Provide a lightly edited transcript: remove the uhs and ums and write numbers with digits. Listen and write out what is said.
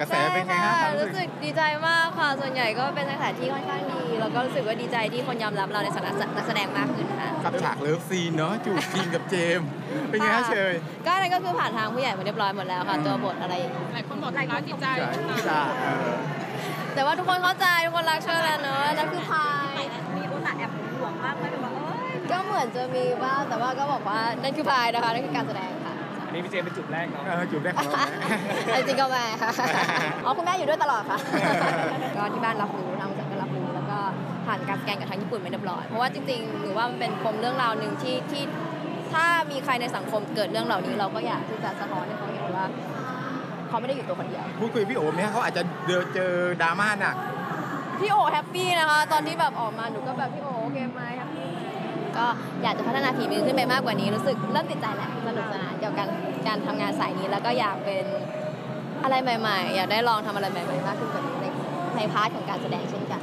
กระแสเป็นไงคะรู้สึกดีใจมากค่ะส่วนใหญ่ก็เป็นกระแสที่ค่อนข้างดีแล้วก็รู้สึกว่าดีใจที่คนยอมรับเราในฐานะนักแสดงมากขึ้นค่ะกับฉากเลิฟซีนเนาะจูบจริงกับเจมเป็นไงคะเชยก็นั่นก็คือผ่านทางผู้ใหญ่มาเรียบร้อยหมดแล้วค่ะตัวบทอะไรอย่างนี้หลายคนบอกหลายคนดีใจแต่ว่าทุกคนเข้าใจทุกคนรักเชยแล้วเนอะนั่นคือพายมีโอกาสแอบห่วงมากไหมแบบว่าก็เหมือนจะมีบ้างแต่ว่าก็บอกว่านั่นคือพายนะคะนั่นคือการแสดงค่ะนี่พี่เจมเป็นจุดแรกเนาะจุดแรกของเราจริงก็แม่ค่ะอ๋อคุณแม่อยู่ด้วยตลอดค่ะก็ที่บ้านรับรู้ทางบริษัทก็รับรู้แล้วก็ผ่านการสแกนกับทางญี่ปุ่นมาเรียบร้อยเพราะว่าจริงๆหรือว่ามันเป็นปมเรื่องราวหนึ่งที่ถ้ามีใครในสังคมเกิดเรื่องเหล่านี้เราก็อยากที่จะสะท้อนให้เขาเห็นว่าเขาไม่ได้อยู่ตัวคนเดียวพูดคุยพี่โอ๋ไหมเขาอาจจะเจอดราม่าหนักพี่โอ๋แฮปปี้นะคะตอนที่แบบออกมาหนูก็แบบพี่โอ๋โอเคไหมแฮปปี้ก็อยากจะพัฒนาฝีมือขึ้นไปมากกว่านี้รู้สึกเริ่มติดใจแล้วสนุกสนานเกี่ยวกับการทำงานสายนี้แล้วก็อยากเป็นอะไรใหม่ๆอยากได้ลองทำอะไรใหม่ๆมากขึ้นกว่านี้ในพาร์ทของการแสดงเช่นกัน